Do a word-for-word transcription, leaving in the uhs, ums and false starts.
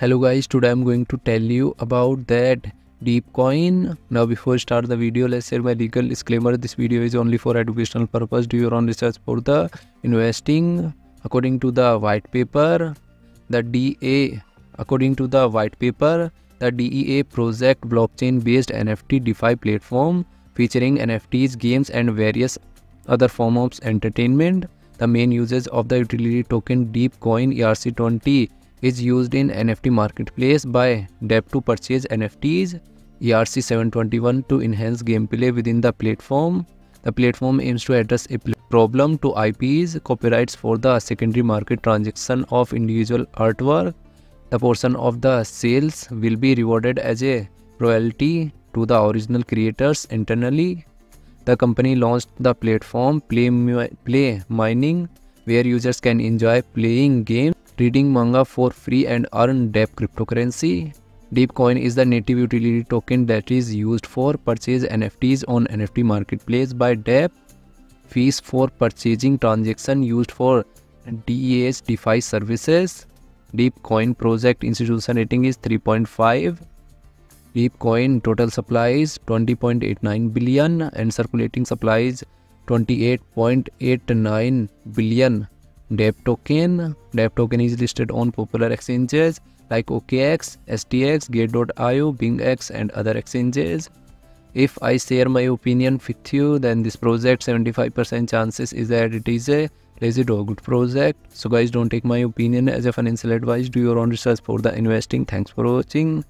Hello guys, today I'm going to tell you about that DEAPcoin. Now before start the video, let's share my legal disclaimer. This video is only for educational purpose. Do your own research for the investing. According to the white paper, the D A, according to the white paper, the D E A project blockchain-based N F T DeFi platform featuring N F Ts, games, and various other forms of entertainment. The main uses of the utility token DEAPcoin E R C twenty is used in N F T marketplace by DApp to purchase N F Ts, E R C seven twenty-one to enhance gameplay within the platform. The platform aims to address a problem to I Ps, copyrights for the secondary market transaction of individual artwork. The portion of the sales will be rewarded as a royalty to the original creators internally. The company launched the platform Play, Play Mining, where users can enjoy playing games, reading manga for free, and earn DApp cryptocurrency. DEAPcoin is the native utility token that is used for purchase N F Ts on N F T marketplace by DApp. Fees for purchasing transaction used for D E A's DeFi services. DEAPcoin project institution rating is three point five. DEAPcoin total supply is twenty point eight nine billion and circulating supply is twenty-eight point eight nine billion. DApp token. DApp token is listed on popular exchanges like O K X, S T X, Gate dot I O, BingX, and other exchanges. If I share my opinion with you, then this project seventy-five percent chances is that it is a lazy dog project. So guys, don't take my opinion as a financial advice. Do your own research for the investing. Thanks for watching.